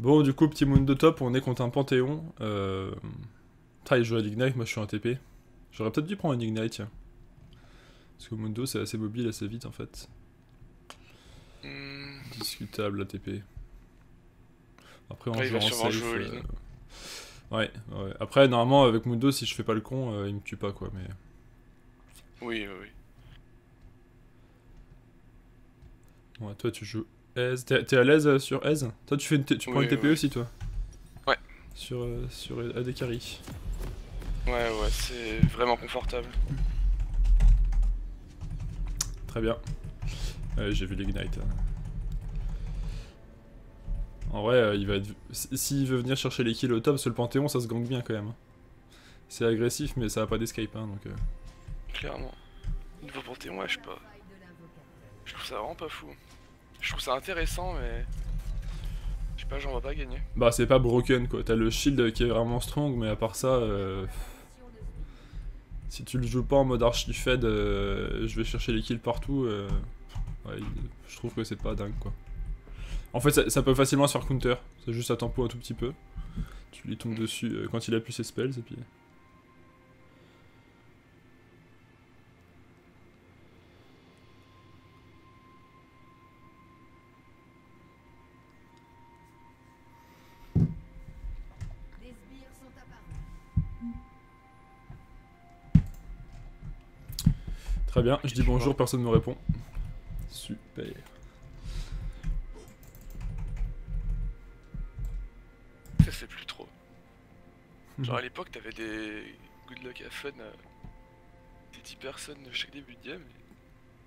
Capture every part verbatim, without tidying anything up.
Bon, du coup, petit Mundo top, on est contre un Pantheon. Euh... Ah, il joue à l'Ignite, moi je suis un T P. J'aurais peut-être dû prendre un Ignite, tiens. Parce que Mundo, c'est assez mobile, assez vite, en fait. Mmh. Discutable, la T P. Après, on ouais, joue en safe. Euh... Ouais, ouais. Après, normalement, avec Mundo, si je fais pas le con, euh, il me tue pas, quoi, mais... Oui, oui, oui. Ouais, toi, tu joues Ez. T'es à l'aise sur Ez? Toi, tu, fais une tu prends oui, une T P E ouais. aussi, toi? Ouais. Sur, euh, sur A D Carry. Ouais, ouais, c'est vraiment confortable. Très bien. Ouais, j'ai vu l'Ignite. En vrai, euh, il va être... s'il veut venir chercher les kills au top, parce que le Panthéon, ça se gank bien quand même. C'est agressif, mais ça a pas d'escape, hein, donc... Euh... Clairement. Niveau Panthéon, ouais, je sais pas. Je trouve ça vraiment pas fou. Je trouve ça intéressant, mais... Je sais pas, j'en vais pas gagner. Bah, c'est pas broken, quoi. T'as le shield qui est vraiment strong, mais à part ça... Euh... Si tu le joues pas en mode archi-fed, euh... je vais chercher les kills partout, euh... ouais, je trouve que c'est pas dingue, quoi. En fait, ça, ça peut facilement se faire counter, c'est juste à tempo un tout petit peu. Tu lui tombes dessus euh, quand il appuie ses spells et puis... Les sbires sont apparus. Très bien, je dis bonjour, personne ne me répond. Super. Je sais plus trop. Genre à l'époque t'avais des good luck à fun, euh, des dix personnes chaque début de game. Et...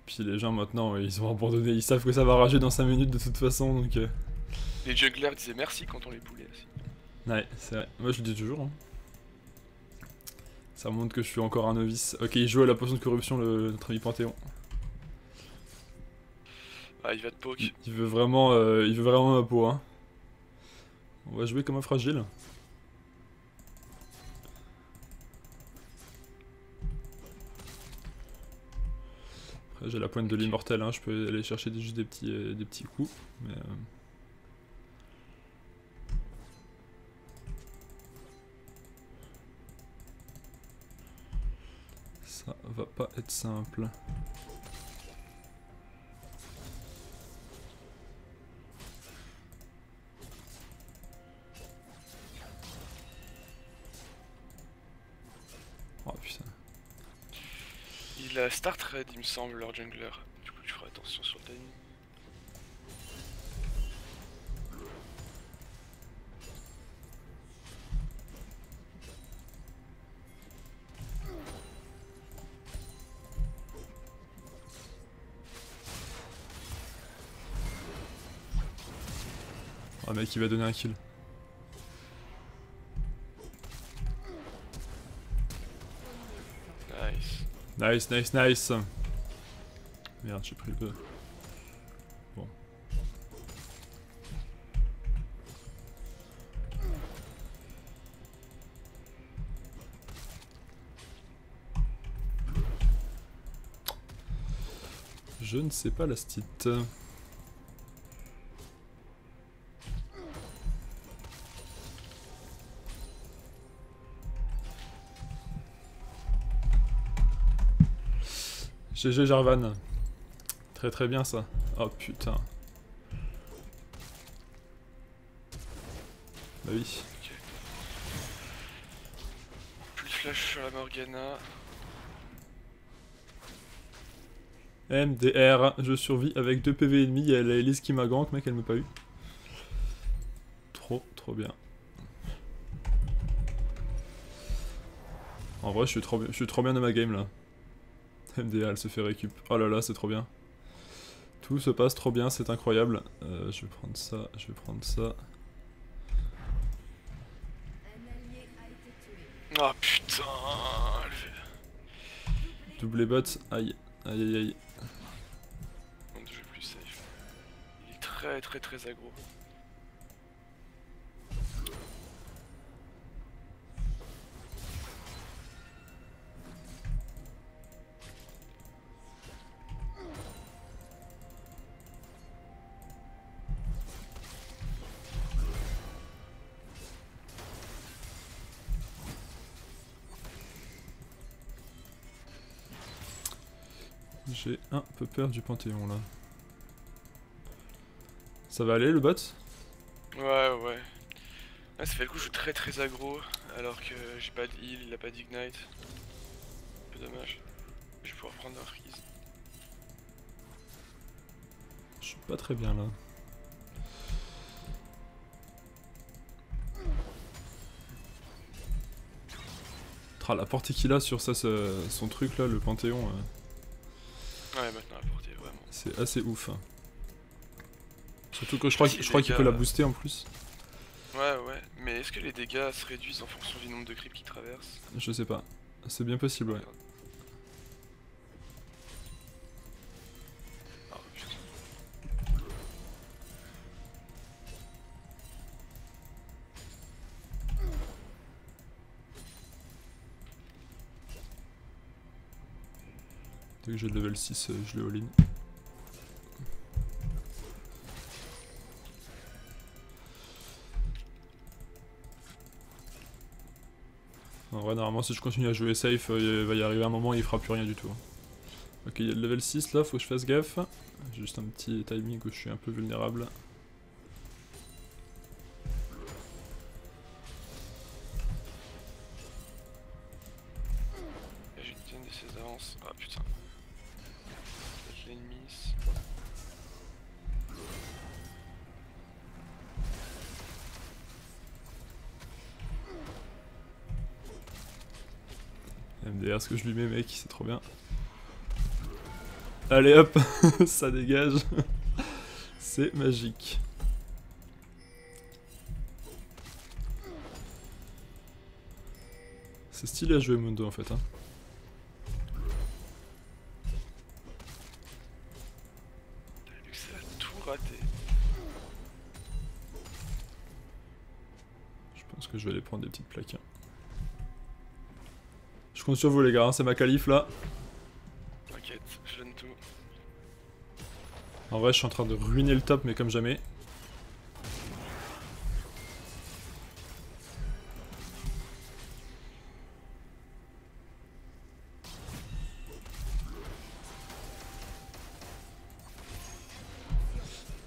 Puis les gens maintenant ils ont abandonné, ils savent que ça va rager dans cinq minutes de toute façon donc... Euh... Les jugglers disaient merci quand on les poulait aussi. Ouais c'est vrai, moi je le dis toujours. Hein. Ça montre que je suis encore un novice. Ok il joue à la potion de corruption le, notre ami Panthéon. Ah il va te poke. Il, il veut vraiment euh, il veut vraiment ma peau hein. On va jouer comme un fragile. Après j'ai la pointe de l'immortel, hein. Je peux aller chercher juste des petits, euh, des petits coups. Mais, euh... ça va pas être simple. La start red il me semble leur jungler, du coup tu feras attention sur le timing. Oh mec il va donner un kill. Nice, nice, nice. Merde, j'ai pris le... Bon. Je ne sais pas la stite. G G Jarvan. Très très bien ça. Oh putain. Bah oui. Okay. Plus flash sur la Morgana. M D R, je survis avec deux P V et demi. Il y a la Elise qui m'a gank, mec, elle m'a pas eu. Trop trop bien. En vrai, je suis trop, je suis trop bien dans ma game là. M D A, elle se fait récup. Oh là là, c'est trop bien. Tout se passe trop bien, c'est incroyable. Euh, je vais prendre ça, je vais prendre ça. Oh putain. Double bot, aïe, aïe aïe aïe. Mon jeu plus safe. Il est très très très aggro. J'ai un peu peur du Panthéon là. Ça va aller le bot? Ouais ouais. Là, ça fait le coup je suis très très aggro alors que j'ai pas de heal, il a pas d'ignite. Un peu dommage. Je vais pouvoir prendre la freeze. Je suis pas très bien là. La portée qu'il a sur ça, ça, son truc là, le Panthéon. Euh... Ouais, maintenant la portée, vraiment. C'est assez ouf. Hein. Surtout que je crois, je crois qu'il peut la booster en plus. Ouais, ouais, mais est-ce que les dégâts se réduisent en fonction du nombre de creeps qu'ils traversent? Je sais pas. C'est bien possible, ouais. Dès que j'ai le level six, je le all-in. En vrai, normalement, si je continue à jouer safe, il va y arriver un moment et il fera plus rien du tout. Ok, il y a le level six là, faut que je fasse gaffe. J'ai juste un petit timing où je suis un peu vulnérable. M D R ce que je lui mets mec, c'est trop bien. Allez hop, ça dégage. C'est magique. C'est stylé à jouer Mundo en fait hein. Ça a tout raté. Je pense que je vais aller prendre des petites plaques. Hein. Je compte sur vous les gars, hein, c'est ma qualif là. T'inquiète, je donne tout. En vrai je suis en train de ruiner le top mais comme jamais.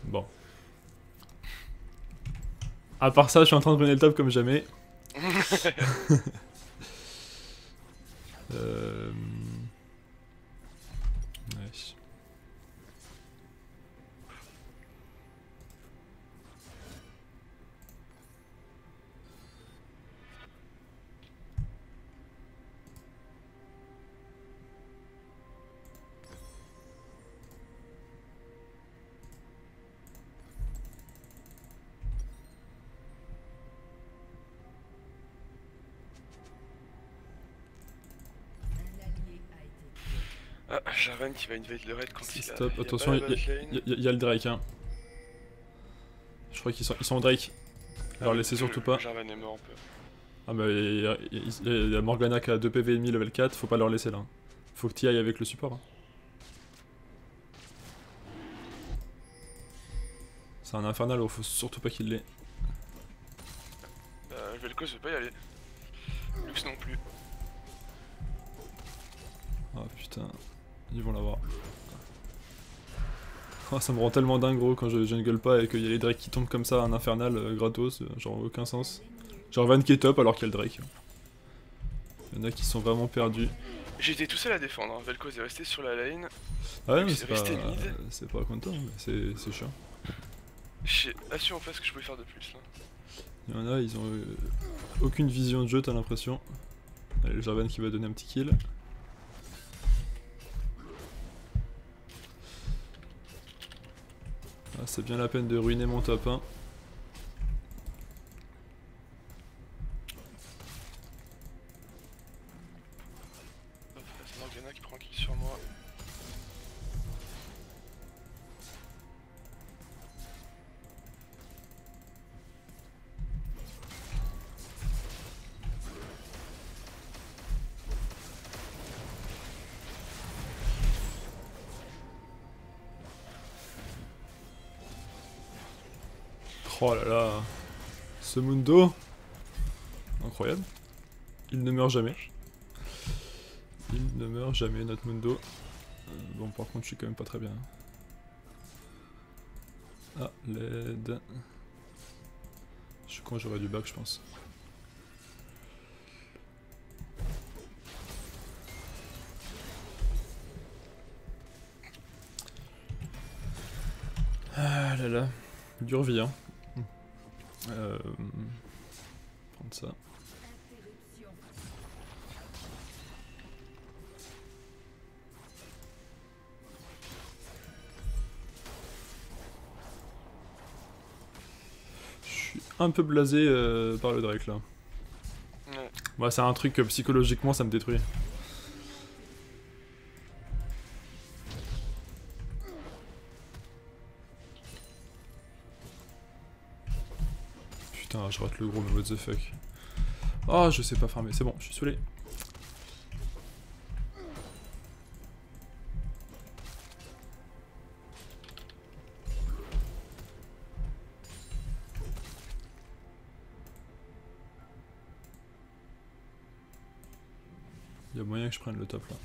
Bon. À part ça je suis en train de ruiner le top comme jamais. Euh... Ouais. Ah, Jarvan qui va invade le raid quand il a... Stop, attention, il y a le Drake hein. Je crois qu'ils sont, ils sont au Drake. Alors ah, laissez surtout le, pas. Jarvan est mort un peu. Ah bah il y a, il y a Morgana qui a deux P V et demi level quatre, faut pas leur laisser là. Faut que tu ailles avec le support. Hein. C'est un infernal, faut surtout pas qu'il l'ait. Euh, Vel'Koz veut pas y aller. Lux non plus. Ah oh, putain. Ils vont l'avoir. Oh, ça me rend tellement dingue gros quand je jungle pas et qu'il y a les Drake qui tombent comme ça, un infernal euh, gratos, euh, genre aucun sens. Genre Van qui est top alors qu'il y a le Drake. Il y en a qui sont vraiment perdus. J'étais tout seul à défendre, hein. Vel'Koz est resté sur la lane. Ah ouais mais c'est pas, euh, pas content, mais c'est chiant. J'ai assuré en fait ce que je pouvais faire de plus là. Il y en a, ils ont euh, aucune vision de jeu t'as l'impression. Allez le Jarvan qui va donner un petit kill. Ah, c'est bien la peine de ruiner mon top hein. Hop, c'est Morgana qui prend un kill sur moi. Oh là là, ce Mundo, incroyable, il ne meurt jamais, il ne meurt jamais notre Mundo. Bon, par contre, je suis quand même pas très bien. Ah, L E D. Je suis con, j'aurais du back, je pense. Ah là là, dure vie, hein. Euh... Prendre ça. Un peu blasé euh, par le Drake là. Ouais. Bah, c'est un truc que psychologiquement ça me détruit. Putain, je rate le gros, mais what the fuck. Oh, je sais pas farmer, c'est bon, je suis saoulé. Il y a moyen que je prenne le top là.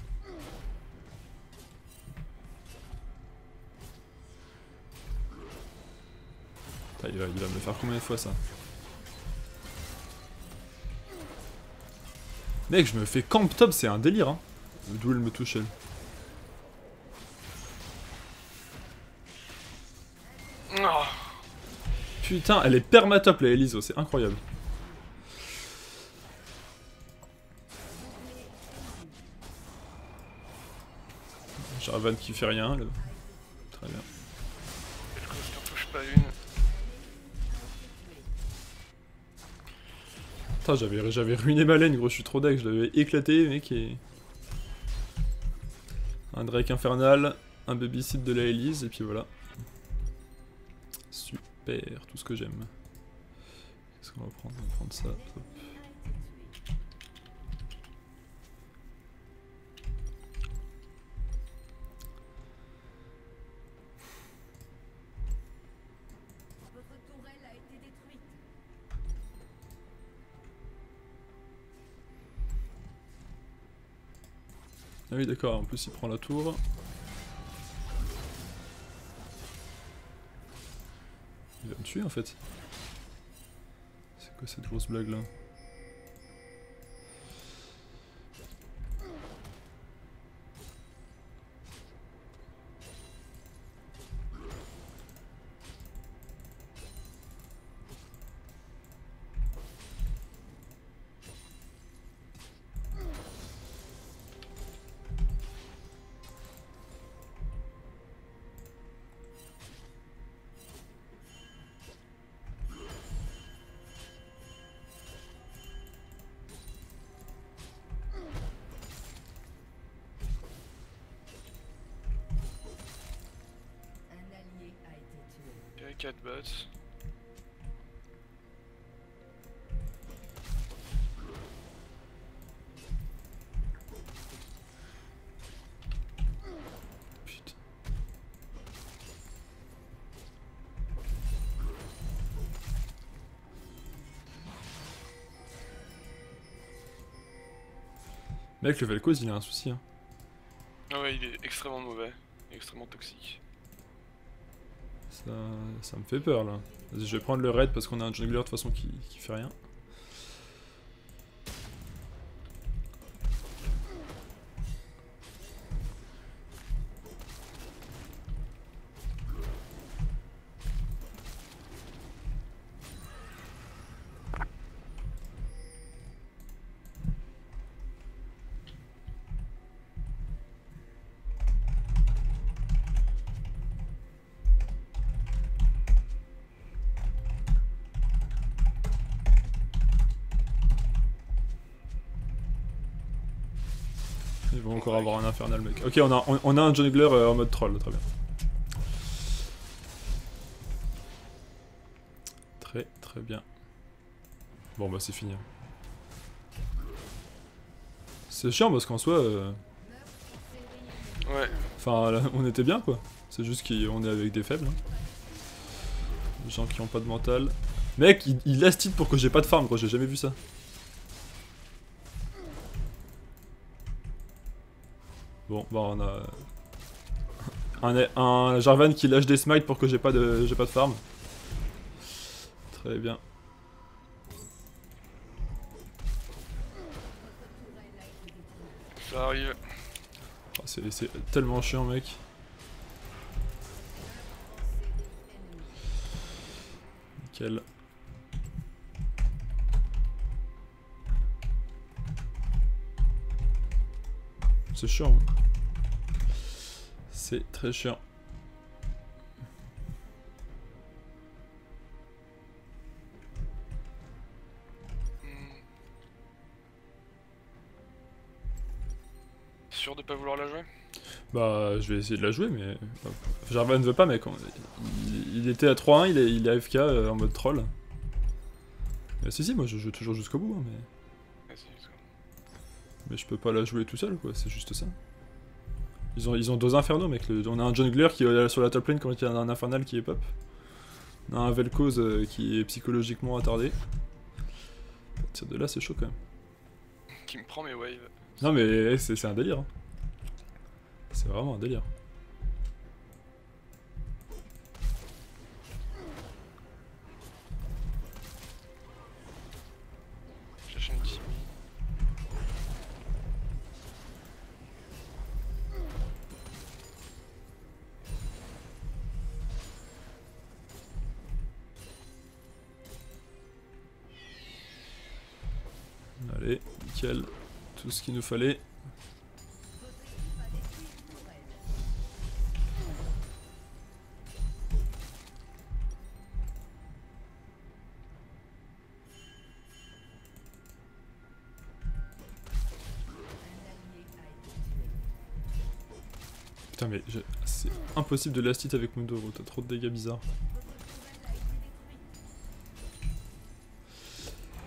Putain, il va, il va me le faire combien de fois ça? Mec, je me fais camp top, c'est un délire hein. D'où elle me touche elle. Putain, elle est permatop la Elise, c'est incroyable. Jarvan qui fait rien, là. Très bien. Vel'Koz ne touche pas une. Putain, j'avais j'avais ruiné ma lane, gros, je suis trop deck, je l'avais éclaté, mec. Et... un Drake infernal, un babysit de la Elise, et puis voilà. Super, tout ce que j'aime. Qu'est-ce qu'on va prendre? On va prendre ça, top. Ah oui d'accord, en plus il prend la tour. Il va me tuer en fait. C'est quoi cette grosse blague là? quatre bots. Putain. Mec, le Vel'Koz il a un souci hein. Ah ouais, il est extrêmement mauvais, extrêmement toxique. Ça, ça me fait peur là. Vas-y, je vais prendre le raid parce qu'on a un jungler de toute façon qui, qui fait rien. Ils vont encore avoir un infernal mec. Ok, on a, on, on a un jungler euh, en mode troll, très bien. Très très bien. Bon bah c'est fini. C'est chiant parce qu'en soi... Euh... ouais. Enfin là, on était bien quoi. C'est juste qu'on est avec des faibles. Hein. Des gens qui ont pas de mental. Mec, il, il last hit pour que j'ai pas de farm gros, j'ai jamais vu ça. Bon, bah on a Un, un Jarvan qui lâche des smites pour que j'ai pas de j'ai pas de farm. Très bien. Ça arrive. Oh, c'est tellement chiant, mec. Nickel. C'est chiant. Hein. C'est très chiant. Sûr de pas vouloir la jouer? Bah, je vais essayer de la jouer, mais Jarvan ne veut pas, mec. Il était à trois un, il est, il est A F K euh, en mode troll. Euh, si, si, moi je joue toujours jusqu'au bout, hein, mais... mais je peux pas la jouer tout seul, quoi, c'est juste ça. Ils ont, ils ont deux infernos, mec. Le, on a un jungler qui est sur la top lane quand il y a un infernal qui est pop. On a un Vel'Koz euh, qui est psychologiquement attardé. Ça de là, c'est chaud quand même. Qui me prend mes waves. Non, mais c'est un délire. Hein. C'est vraiment un délire. Allez, nickel, tout ce qu'il nous fallait. Putain mais je... c'est impossible de last hit avec Mundo, t'as trop de dégâts bizarres.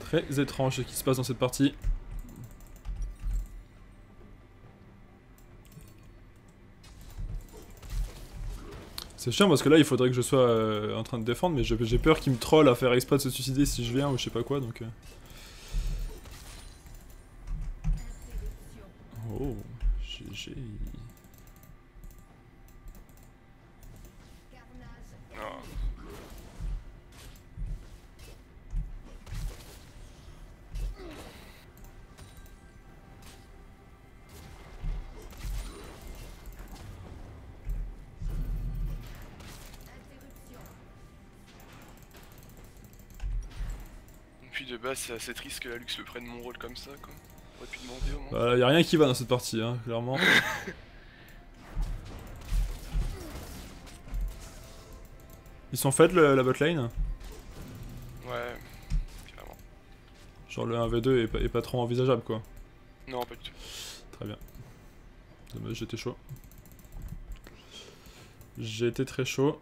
Très étrange ce qui se passe dans cette partie. C'est chiant parce que là il faudrait que je sois euh, en train de défendre, mais j'ai peur qu'il me troll à faire exprès de se suicider si je viens ou je sais pas quoi, donc... Euh... Oh, G G... De base, c'est assez triste que la Lux me prenne mon rôle comme ça, quoi. J'aurais pu demander au moins. Bah, y'a rien qui va dans cette partie, hein, clairement. Ils sont fed le, la botlane? Ouais, clairement. Genre le un v deux est pas, est pas trop envisageable, quoi. Non, pas du tout. Très bien. Dommage, j'étais chaud. J'ai été très chaud.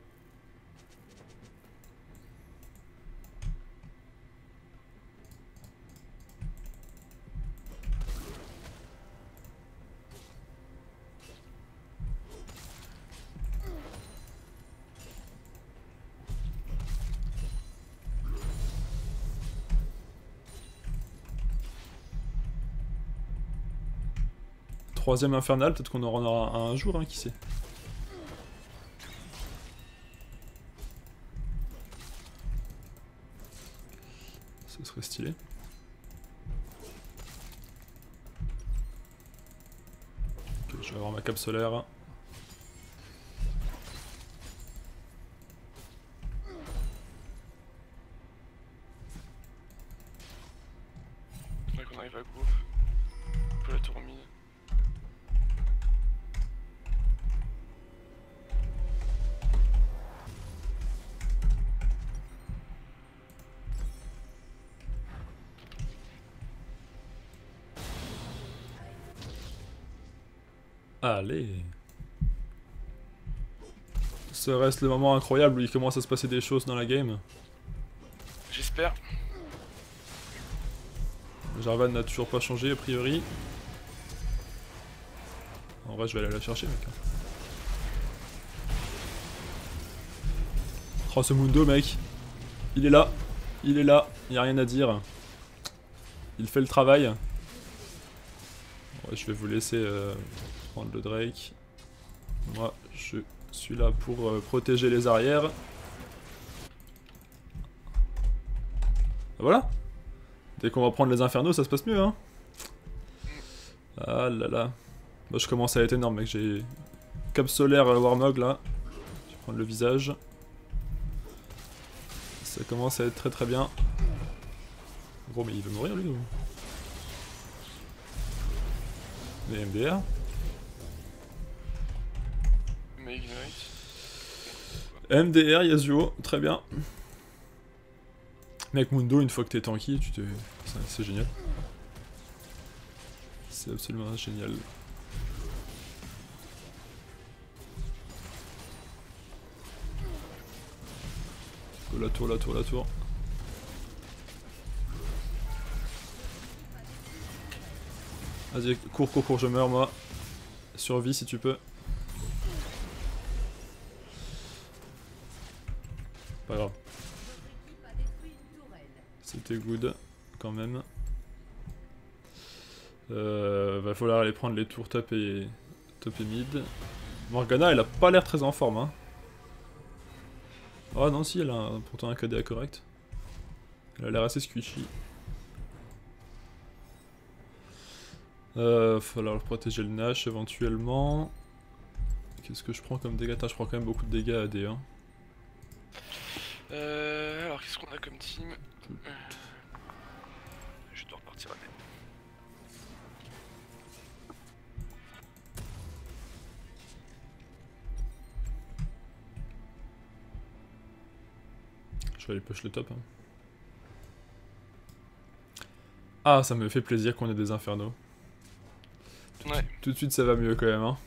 Troisième infernal, peut-être qu'on en aura un, un jour, hein, qui sait. Ce serait stylé. Ok, je vais avoir ma cap solaire. Allez. Ça reste le moment incroyable où il commence à se passer des choses dans la game. J'espère. Jarvan n'a toujours pas changé a priori. En vrai je vais aller la chercher, mec. Oh ce Mundo, mec. Il est là. Il est là. Il n'y a rien à dire. Il fait le travail. Ouais, je vais vous laisser... Euh... prendre le Drake. Moi, je Celui-là pour euh, protéger les arrières. Voilà. Dès qu'on va prendre les infernos, ça se passe mieux, hein. Ah là là. Bah, je commence à être énorme, mec. J'ai cap solaire warmog là. Je vais prendre le visage. Ça commence à être très très bien. Gros, mais il veut mourir lui ou... Les M D R. Mais Ignite. M D R, Yasuo, très bien. Mec, Mundo, une fois que t'es tanky, tu te... c'est génial. C'est absolument génial. Oh, la tour, la tour, la tour. Vas-y, cours, cours, cours, je meurs, moi. Survie si tu peux. Pas grave. C'était good, quand même. Euh, va falloir aller prendre les tours top et, top et mid. Morgana, elle a pas l'air très en forme, hein. Oh non, si, elle a un, pourtant un K D A correct. Elle a l'air assez squishy. Euh, falloir protéger le Nash éventuellement. Qu'est-ce que je prends comme dégâts? Tain, je prends quand même beaucoup de dégâts à D un. Euh, alors qu'est-ce qu'on a comme team? euh, Je dois repartir à même. Je vais aller push le top. Hein. Ah, ça me fait plaisir qu'on ait des infernos. Ouais. Tout de suite ça va mieux quand même, hein.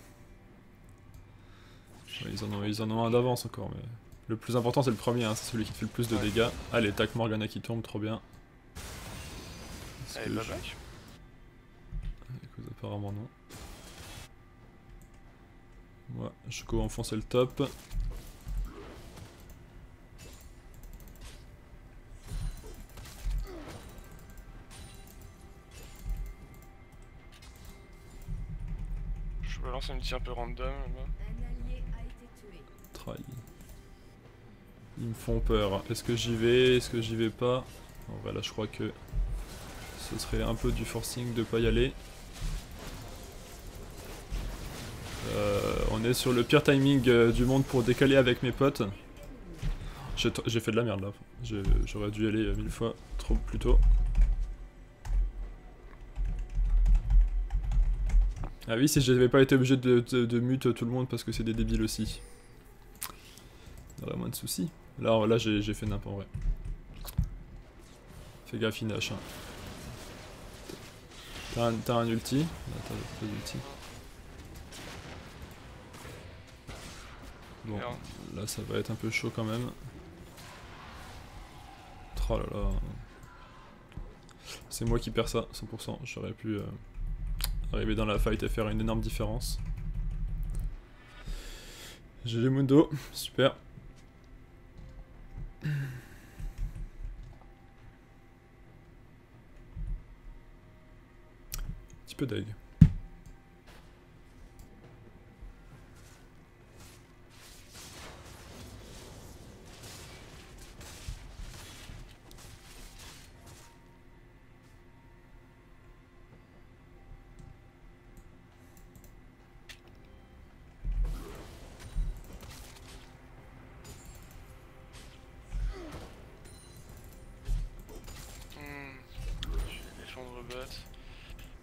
Ouais, ils, en ont, ils en ont un d'avance encore, mais le plus important c'est le premier, hein. C'est celui qui te fait le plus de ouais. dégâts. Allez, tac, Morgana qui tombe, trop bien. Elle va back ? Écoute, apparemment non. Ouais, je vais enfoncer le top. C'est un petit un peu random là-bas. Ils me font peur. Est-ce que j'y vais? Est-ce que j'y vais pas? En vrai là je crois que ce serait un peu du forcing de pas y aller. Euh, on est sur le pire timing euh, du monde pour décaler avec mes potes. J'ai fait de la merde là. J'aurais dû y aller euh, mille fois trop plus tôt. Ah oui, si j'avais pas été obligé de, de, de mute tout le monde parce que c'est des débiles aussi. Aurait moins de soucis. Là, là j'ai fait n'importe en vrai. Fais gaffe, Nash. Hein. T'as un, un ulti. T'as pas d'ulti. Bon, là ça va être un peu chaud quand même. Oh là là. C'est moi qui perds ça, cent pour cent. J'aurais pu... Euh... arriver dans la fight et faire une énorme différence. J'ai les Mundo, super. Petit peu deg.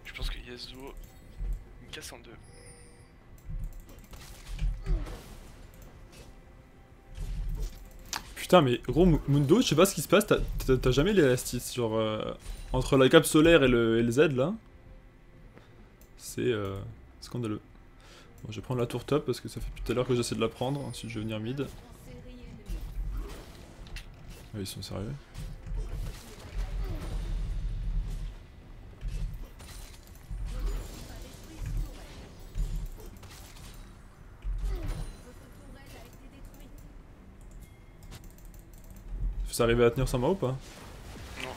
Je pense que Yasuo me casse en deux. Putain, mais gros Mundo, je sais pas ce qui se passe, t'as jamais les astuces, genre euh, entre la cap solaire et le, et le Z là. C'est euh, scandaleux. Bon, je vais prendre la tour top parce que ça fait depuis tout à l'heure que j'essaie de la prendre, ensuite je vais venir mid. Ah, ils sont sérieux. Vous arrivez à tenir sans moi ou pas? Non.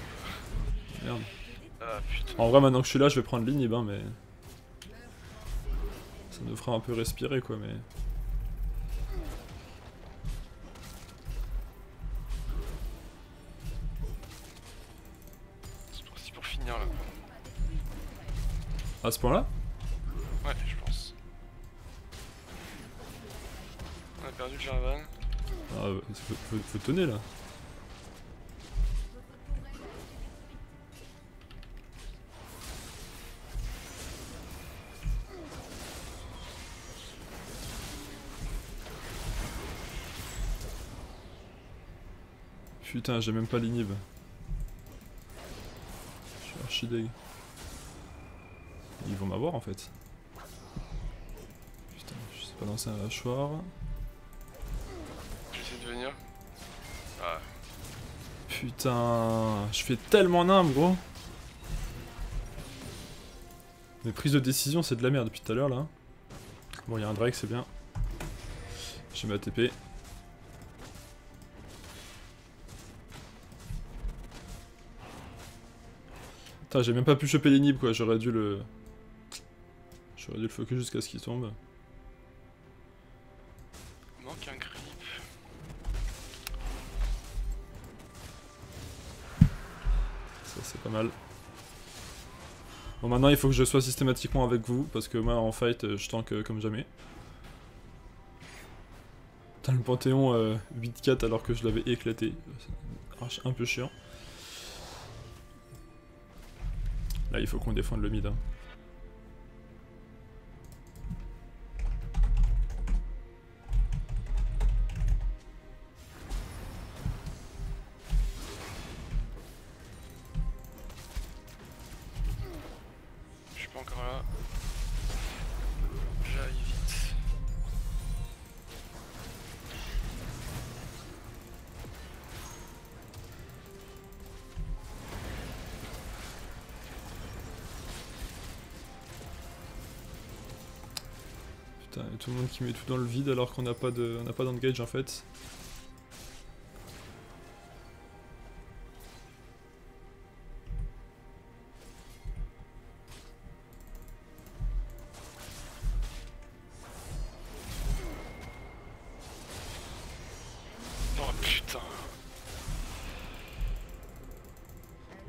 Merde. Ah, putain. En vrai, maintenant que je suis là, je vais prendre l'inhib, hein, mais... ça nous fera un peu respirer, quoi, mais... À ce point-là? Ouais, je pense. On a perdu le Jarvan. Ah, bah, faut, faut, faut tenir là. Putain, j'ai même pas l'inhib. Je suis archi deg. Ils vont m'avoir en fait. Putain, je sais pas lancer un hachoir. J'essaie de venir. Ah. Putain, je fais tellement nimble gros. Les prises de décision, c'est de la merde depuis tout à l'heure là. Bon, il y a un Drake, c'est bien. J'ai ma T P. Putain, j'ai même pas pu choper l'inhib quoi, j'aurais dû le... J'aurais dû le focus jusqu'à ce qu'il tombe. Il manque un grip. Ça c'est pas mal. Bon maintenant il faut que je sois systématiquement avec vous, parce que moi en fight je tank comme jamais. Putain le Panthéon euh, huit quatre alors que je l'avais éclaté. C'est un peu chiant. Là, il faut qu'on défende le mid. Hein. Je suis pas encore là. J'arrive vite. Tout le monde qui met tout dans le vide alors qu'on n'a pas de, on n'a pas d'engage en fait. Oh putain.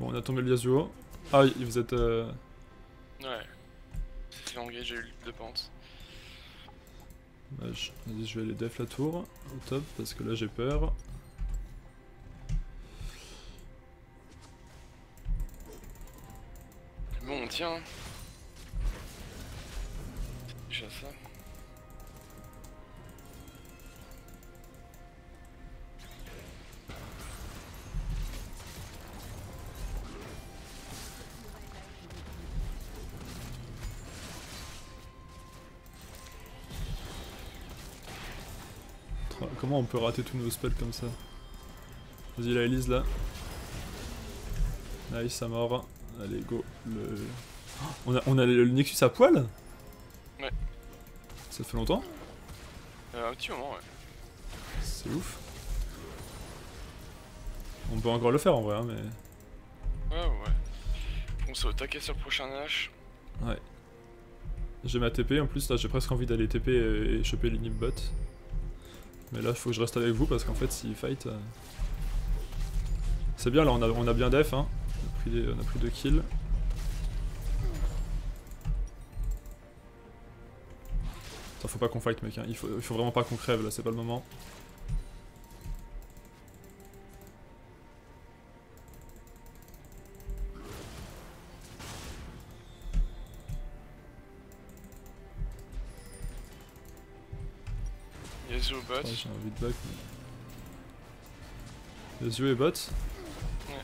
Bon on a tombé le Yasuo. Ah vous êtes euh... Ouais. C'est l'engage, j'ai eu le de pente. Vas-y, je vais aller def la tour au top parce que là j'ai peur. Bon, on tient. Déjà ça. Comment on peut rater tous nos spells comme ça? Vas-y la Elise là. Nice à mort. Allez go. Le... Oh, on, a, on a le nexus à poil? Ouais. Ça fait longtemps? Euh, un petit moment ouais. C'est ouf. On peut encore le faire en vrai hein, mais... Ouais ouais. On s'est au taquet sur le prochain Nash. Ouais. J'ai ma T P en plus là, j'ai presque envie d'aller T P et choper l'inhib bot. Mais là, il faut que je reste avec vous parce qu'en fait, s'ils fight. Euh... C'est bien, là, on a, on a bien def, hein. On a pris, des, on a pris deux kills. Attends, faut pas qu'on fight, mec, hein. Il faut, il faut vraiment pas qu'on crève, là, c'est pas le moment. Yasuo bot. Ouais, j'ai envie de back mais... Yasuo et bot. Ouais.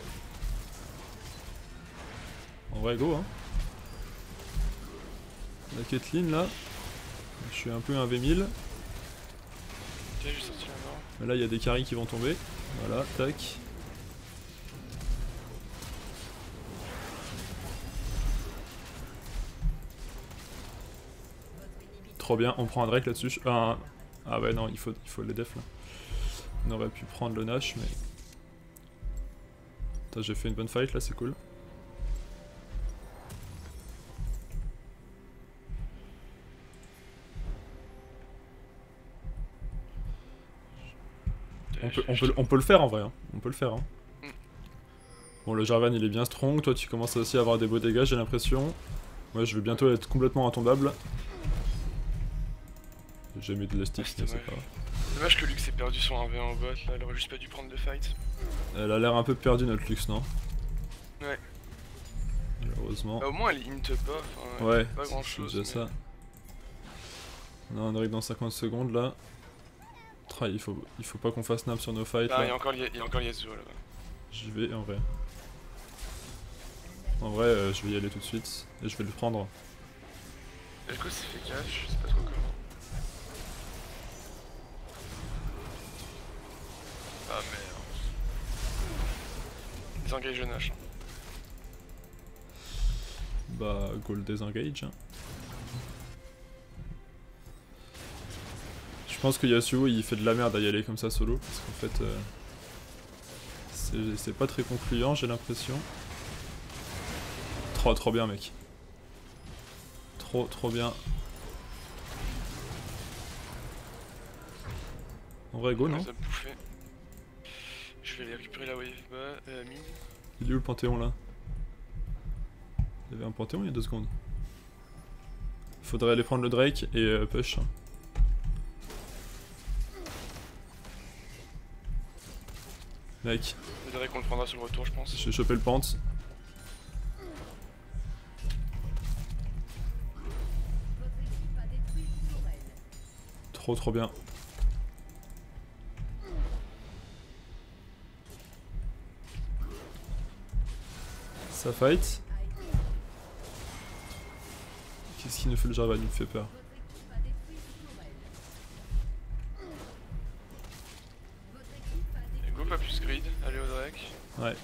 En vrai go hein. La Caitlyn là. Je suis un peu un V mille. Ok j'ai sorti la mort. Mais là il y a des carries qui vont tomber. Voilà, tac. Trop bien, on prend un Drake là-dessus. Ah, un... Ah ouais non il faut, il faut les def là. On aurait pu prendre le Nash mais... Putain j'ai fait une bonne fight là c'est cool. On peut, on peut, on peut le faire en vrai hein. On peut le faire hein. Bon le Jarvan il est bien strong, toi tu commences aussi à avoir des beaux dégâts j'ai l'impression. Ouais, je vais bientôt être complètement intombable. J'ai jamais de l'élastique, ah, mais c'est pas grave. Dommage que Lux ait perdu son un v un au bot, là, elle aurait juste pas dû prendre le fight. Elle a l'air un peu perdue, notre Lux, non? Ouais. Malheureusement. Bah, au moins elle int pas, enfin, ouais, pas grand chose. Déjà mais... ça. Non, on arrive dans cinquante secondes là. Traille, il faut, il faut pas qu'on fasse nap sur nos fights. Ah, il y a encore Yasuo là-bas. J'y vais en vrai. En vrai, euh, je vais y aller tout de suite et je vais le prendre. Vel'Koz s'est fait catch, je sais pas trop comment. Ah merde. Désengage le Nash. Bah, goal désengage. Je pense que Yasuo il fait de la merde à y aller comme ça solo parce qu'en fait euh, c'est pas très concluant, j'ai l'impression. Trop trop bien mec. Trop trop bien. En vrai go non? Ça bouffait. Je vais aller récupérer la wave bas, euh, mine. Il est où le Panthéon là? Il y avait un Panthéon il y a deux secondes. Faudrait aller prendre le Drake et euh, push. Mec. Le Drake on le prendra sur le retour je pense. Je vais choper le pant. Trop trop bien. Ça fight. Qu'est-ce qu'il nous fait le Jarvan? Il me fait peur. Go pas plus grid, allez au Drake. Ouais.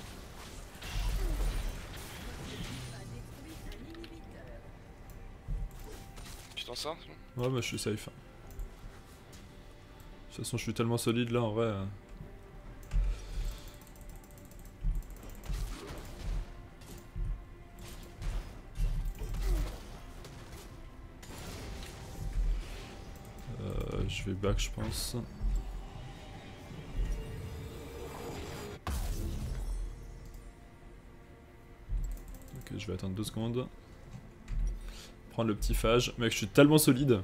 Tu t'en sors? Ouais bah je suis safe. De toute façon je suis tellement solide là en vrai. Je vais back, je pense. Ok, je vais attendre deux secondes. Prendre le petit phage. Mec, je suis tellement solide.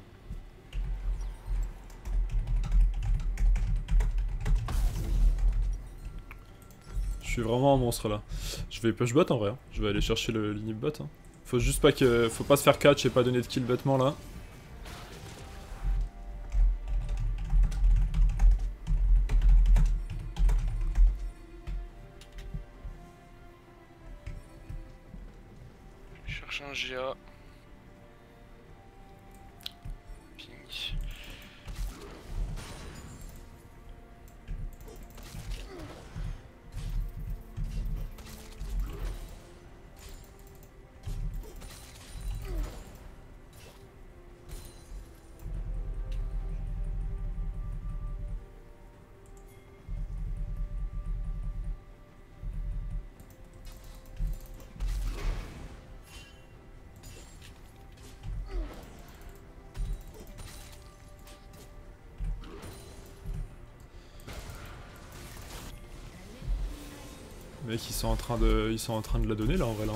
Je suis vraiment un monstre là. Je vais push bot en vrai. Je vais aller chercher le l'inhib bot. Hein. Faut juste pas que, faut pas se faire catch et pas donner de kill bêtement là. G A. Ping. Mec, ils sont en train de, ils sont en train de la donner là en vrai là.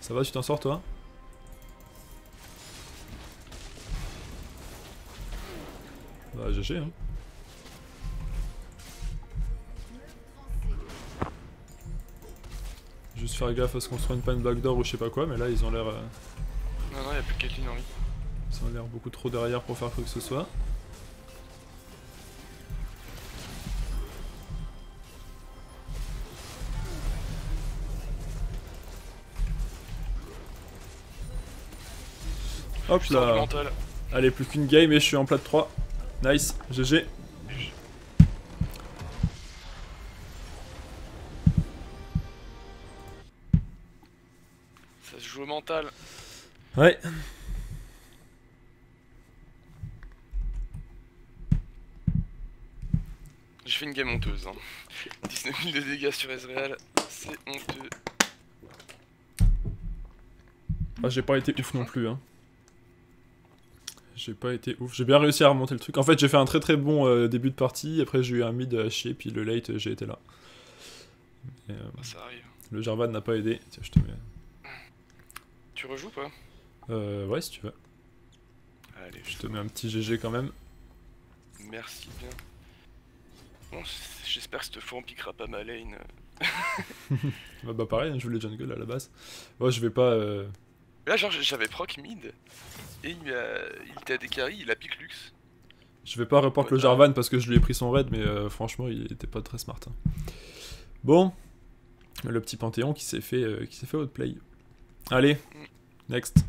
Ça va, tu t'en sors toi? Bah G G hein. Juste faire gaffe à ce qu'on se prenne une panne backdoor ou je sais pas quoi, mais là ils ont l'air... Euh... Non non, y'a plus Caitlyn en ligne. Ça a l'air beaucoup trop derrière pour faire quoi que ce soit. Hop là. Allez, plus qu'une game et je suis en plat trois. Nice, G G. Ça se joue au mental. Ouais. J'ai fait une game honteuse, hein. dix-neuf mille de dégâts sur Ezreal, c'est honteux. Ah, j'ai pas été ouf non plus, hein. j'ai pas été ouf. J'ai bien réussi à remonter le truc. En fait, j'ai fait un très très bon euh, début de partie. Après, j'ai eu un mid à chier. Puis le late, j'ai été là. Et, euh, bah, ça arrive. Le Jarvan n'a pas aidé. Tiens, je te mets... Tu rejoues pas? Euh, ouais, si tu veux. Allez, je te mets un petit G G quand même. Merci bien. Bon, j'espère que cette fois on piquera pas ma lane. bah, bah pareil, je voulais jungle à la base. Ouais, je vais pas... Euh... Là, genre, j'avais proc mid, et il t'a A D Carry, il a pique Lux. Je vais pas report ouais, le Jarvan parce que je lui ai pris son raid, mais euh, franchement, il était pas très smart. Hein. Bon, le petit Panthéon qui s'est fait, euh, qui s'est fait outplay. Allez, mm. next.